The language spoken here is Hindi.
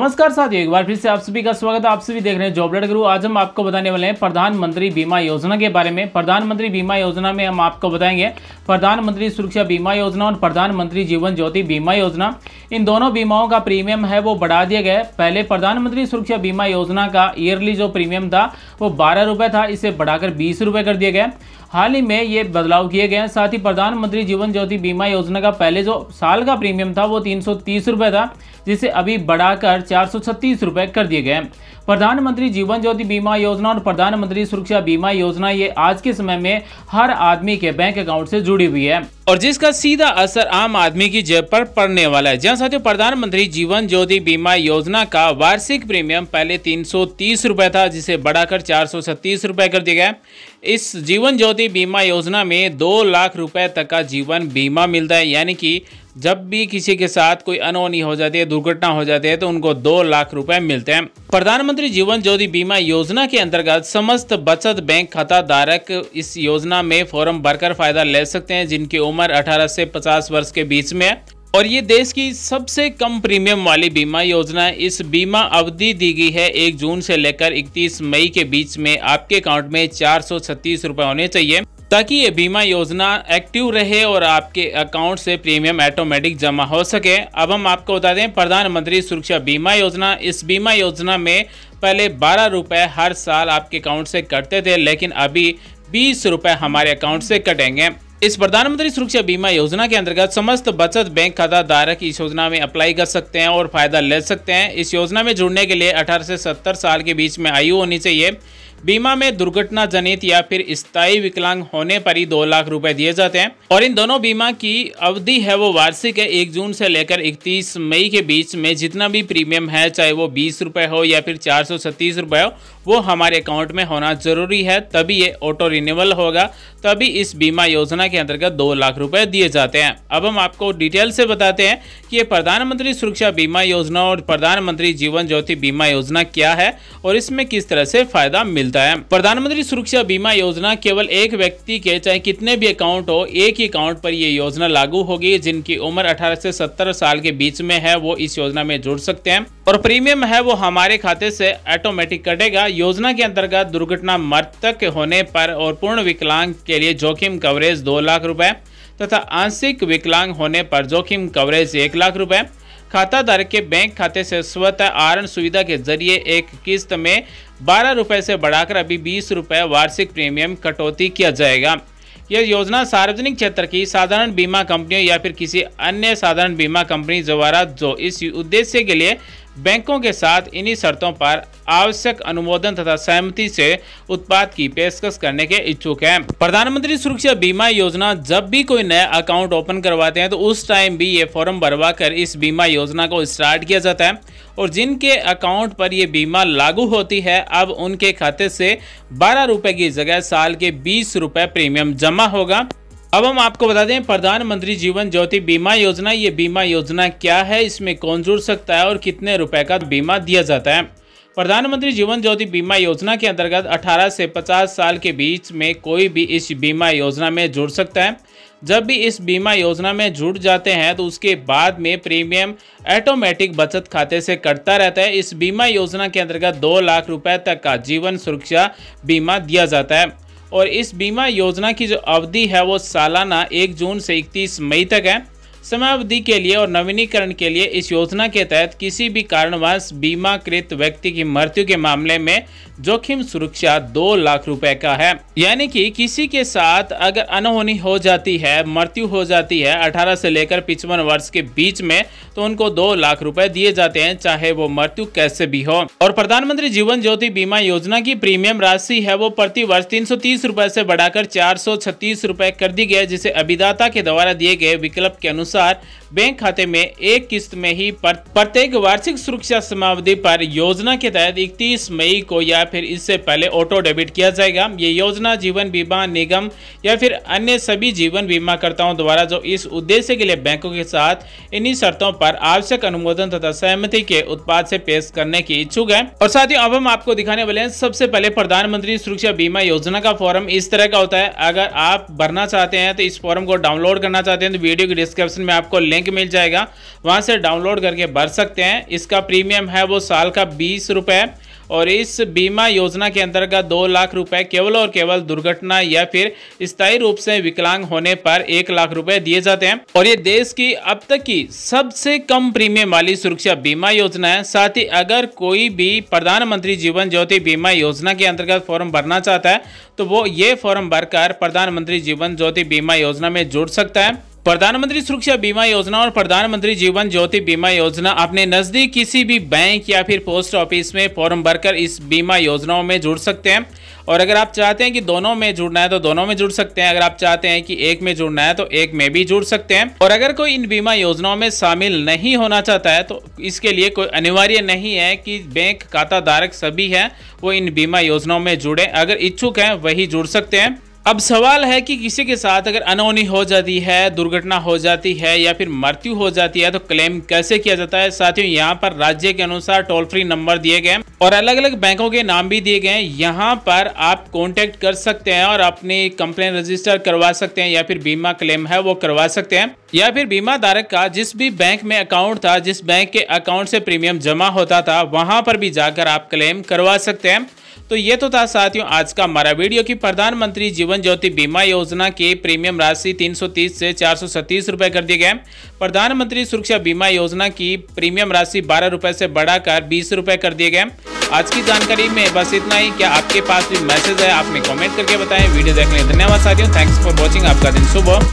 नमस्कार साथियों, एक बार फिर से आप सभी का स्वागत है। आप सभी देख रहे हैं जॉब अलर्ट गुरु। आज हम आपको बताने वाले हैं प्रधानमंत्री बीमा योजना के बारे में। प्रधानमंत्री बीमा योजना में हम आपको बताएंगे प्रधानमंत्री सुरक्षा बीमा योजना और प्रधानमंत्री जीवन ज्योति बीमा योजना। इन दोनों बीमाओं का प्रीमियम है वो बढ़ा दिया गया है। पहले प्रधानमंत्री सुरक्षा बीमा योजना का ईयरली जो प्रीमियम था वो 12 रुपये था, इसे बढ़ाकर 20 रुपये कर दिया गया। हाल ही में ये बदलाव किए गए हैं। साथ ही प्रधानमंत्री जीवन ज्योति बीमा योजना का पहले जो साल का प्रीमियम था वो 330 रुपये था, जिसे अभी बढ़ाकर 436 रुपये कर दिए गए हैं। प्रधानमंत्री जीवन ज्योति बीमा योजना और प्रधानमंत्री सुरक्षा बीमा योजना ये आज के समय में हर आदमी के बैंक अकाउंट से जुड़ी हुई है और जिसका सीधा असर आम आदमी की जेब पर पड़ने वाला है। जहां साथियों प्रधानमंत्री जीवन ज्योति बीमा योजना का वार्षिक प्रीमियम पहले 330 रुपये था, जिसे बढ़ाकर 436 रुपये कर दिया गया। इस जीवन ज्योति बीमा योजना में 2 लाख रुपये तक का जीवन बीमा मिलता है, यानी कि जब भी किसी के साथ कोई अनहोनी हो जाती है, दुर्घटना हो जाती है, तो उनको 2 लाख रुपए मिलते हैं। प्रधानमंत्री जीवन ज्योति बीमा योजना के अंतर्गत समस्त बचत बैंक खाता धारक इस योजना में फॉर्म भरकर फायदा ले सकते हैं, जिनकी उम्र 18 से 50 वर्ष के बीच में है। और ये देश की सबसे कम प्रीमियम वाली बीमा योजना है। इस बीमा अवधि दी गई है 1 जून से लेकर 31 मई के बीच में। आपके अकाउंट में 436 रुपये होने चाहिए ताकि ये बीमा योजना एक्टिव रहे और आपके अकाउंट से प्रीमियम ऑटोमेटिक जमा हो सके। अब हम आपको बता दें प्रधानमंत्री सुरक्षा बीमा योजना, इस बीमा योजना में पहले 12 रुपये हर साल आपके अकाउंट से कटते थे, लेकिन अभी 20 रुपये हमारे अकाउंट से कटेंगे। इस प्रधानमंत्री सुरक्षा बीमा योजना के अंतर्गत समस्त बचत बैंक खाता धारक इस योजना में अप्लाई कर सकते हैं और फायदा ले सकते हैं। इस योजना में जुड़ने के लिए 18 से 70 साल के बीच में आयु होनी चाहिए। बीमा में दुर्घटना जनित या फिर स्थायी विकलांग होने पर ही 2 लाख रुपए दिए जाते हैं और इन दोनों बीमा की अवधि है वो वार्षिक है, 1 जून से लेकर 31 मई के बीच में। जितना भी प्रीमियम है, चाहे वो 20 रुपये हो या फिर 436 रुपये हो, वो हमारे अकाउंट में होना जरूरी है, तभी ये ऑटो रिन्यूअल होगा, तभी इस बीमा योजना के अंतर्गत 2 लाख रुपए दिए जाते हैं। अब हम आपको डिटेल से बताते हैं कि ये प्रधानमंत्री सुरक्षा बीमा योजना और प्रधानमंत्री जीवन ज्योति बीमा योजना क्या है और इसमें किस तरह से फायदा मिलता है। प्रधानमंत्री सुरक्षा बीमा योजना केवल एक व्यक्ति के चाहे कितने भी अकाउंट हो, एक ही अकाउंट पर यह योजना लागू होगी। जिनकी उम्र 18 से 70 साल के बीच में है वो इस योजना में जुड़ सकते हैं और प्रीमियम है वो हमारे खाते से ऑटोमेटिक कटेगा। योजना के अंतर्गत दुर्घटना मृतक होने पर और पूर्ण विकलांग के लिए जोखिम कवरेज 2 लाख रुपए तथा आंशिक विकलांग होने पर जोखिम कवरेज 1 लाख रुपए। खाता धारक के बैंक खाते से स्वतः आरण सुविधा के जरिए एक किस्त में 12 रुपए से बढ़ाकर अभी 20 रुपए वार्षिक प्रीमियम कटौती किया जाएगा। यह योजना सार्वजनिक क्षेत्र की साधारण बीमा कंपनियों या फिर किसी अन्य साधारण बीमा कंपनी द्वारा जो इस उद्देश्य के लिए बैंकों के साथ इन्हीं शर्तों पर आवश्यक अनुमोदन तथा सहमति से उत्पाद की पेशकश करने के इच्छुक हैं। प्रधानमंत्री सुरक्षा बीमा योजना जब भी कोई नया अकाउंट ओपन करवाते हैं तो उस टाइम भी ये फॉर्म भरवा कर इस बीमा योजना को स्टार्ट किया जाता है और जिनके अकाउंट पर ये बीमा लागू होती है अब उनके खाते से 12 रुपये की जगह साल के 20 रुपये प्रीमियम जमा होगा। अब हम आपको बता दें प्रधानमंत्री जीवन ज्योति बीमा योजना, ये बीमा योजना क्या है, इसमें कौन जुड़ सकता है और कितने रुपए का बीमा दिया जाता है। प्रधानमंत्री जीवन ज्योति बीमा योजना के अंतर्गत 18 से 50 साल के बीच में कोई भी इस बीमा योजना में जुड़ सकता है। जब भी इस बीमा योजना में जुड़ जाते हैं तो उसके बाद में प्रीमियम ऑटोमेटिक बचत खाते से कटता रहता है। इस बीमा योजना के अंतर्गत 2 लाख रुपए तक का जीवन सुरक्षा बीमा दिया जाता है और इस बीमा योजना की जो अवधि है वो सालाना 1 जून से 31 मई तक है। समयावधि के लिए और नवीनीकरण के लिए इस योजना के तहत किसी भी कारणवश बीमाकृत व्यक्ति की मृत्यु के मामले में जोखिम सुरक्षा 2 लाख रुपए का है, यानी कि किसी के साथ अगर अनहोनी हो जाती है, मृत्यु हो जाती है 18 से लेकर 55 वर्ष के बीच में, तो उनको 2 लाख रुपए दिए जाते हैं, चाहे वो मृत्यु कैसे भी हो। और प्रधानमंत्री जीवन ज्योति बीमा योजना की प्रीमियम राशि है वो प्रति वर्ष 330 रुपये से बढ़ाकर 436 रुपये कर दी गई, जिसे अभिदाता के द्वारा दिए गए विकल्प के अनुसार बैंक खाते में एक किस्त में ही प्रत्येक वार्षिक सुरक्षा समावधि पर योजना के तहत 31 मई को या फिर इससे पहले ऑटो डेबिट किया जाएगा। ये योजना जीवन बीमा निगम या फिर अन्य सभी जीवन बीमाकर्ताओं द्वारा जो इस उद्देश्य के लिए बैंकों के साथ इन्हीं शर्तों पर आवश्यक अनुमोदन तथा सहमति के उत्पाद से पेश करने की इच्छुक है। और साथियों अब हम आपको दिखाने वाले हैं सबसे पहले प्रधानमंत्री सुरक्षा बीमा योजना का फॉर्म इस तरह का होता है। अगर आप भरना चाहते हैं तो इस फॉर्म को डाउनलोड करना चाहते हैं तो वीडियो के डिस्क्रिप्शन में आपको लिंक लिंक मिल जाएगा, वहाँ से डाउनलोड करके भर सकते हैं। इसका प्रीमियम है वो साल का 20 रुपये और इस बीमा योजना के अंतर्गत 2 लाख रुपए केवल और केवल दुर्घटना या फिर स्थायी रूप से विकलांग होने पर 1 लाख रुपए दिए जाते हैं। और ये देश की अब तक की सबसे कम प्रीमियम वाली सुरक्षा बीमा योजना है। साथ ही अगर कोई भी प्रधानमंत्री जीवन ज्योति बीमा योजना के अंतर्गत फॉर्म भरना चाहता है तो वो ये फॉर्म भरकर प्रधानमंत्री जीवन ज्योति बीमा योजना में जुड़ सकता है। प्रधानमंत्री सुरक्षा बीमा योजना और प्रधानमंत्री जीवन ज्योति बीमा योजना अपने नजदीक किसी भी बैंक या फिर पोस्ट ऑफिस में फॉर्म भरकर इस बीमा योजनाओं में जुड़ सकते हैं। और अगर आप चाहते हैं कि दोनों में जुड़ना है तो दोनों में जुड़ सकते हैं, अगर आप चाहते हैं कि एक में जुड़ना है तो एक में भी जुड़ सकते हैं। और अगर कोई इन बीमा योजनाओं में शामिल नहीं होना चाहता है तो इसके लिए कोई अनिवार्य नहीं है कि बैंक खाता धारक सभी है वो इन बीमा योजनाओं में जुड़े, अगर इच्छुक है वही जुड़ सकते हैं। अब सवाल है कि किसी के साथ अगर अनहोनी हो जाती है, दुर्घटना हो जाती है या फिर मृत्यु हो जाती है तो क्लेम कैसे किया जाता है। साथियों यहाँ पर राज्य के अनुसार टोल फ्री नंबर दिए गए और अलग अलग बैंकों के नाम भी दिए गए हैं। यहाँ पर आप कॉन्टेक्ट कर सकते हैं और अपनी कंप्लेन रजिस्टर करवा सकते हैं या फिर बीमा क्लेम है वो करवा सकते हैं। या फिर बीमा धारक का जिस भी बैंक में अकाउंट था, जिस बैंक के अकाउंट से प्रीमियम जमा होता था, वहाँ पर भी जाकर आप क्लेम करवा सकते हैं। तो ये तो था साथियों आज का हमारा वीडियो कि प्रधानमंत्री जीवन ज्योति बीमा योजना के प्रीमियम राशि 330 से 437 रुपये कर दिए गए। प्रधानमंत्री सुरक्षा बीमा योजना की प्रीमियम राशि 12 रुपये से बढ़ाकर 20 रुपये कर दिए गए। आज की जानकारी में बस इतना ही। क्या आपके पास भी मैसेज है? आपने कमेंट करके बताएं। वीडियो देखने के लिए धन्यवाद साथियों। Thanks for watching. आपका दिन शुभ हो।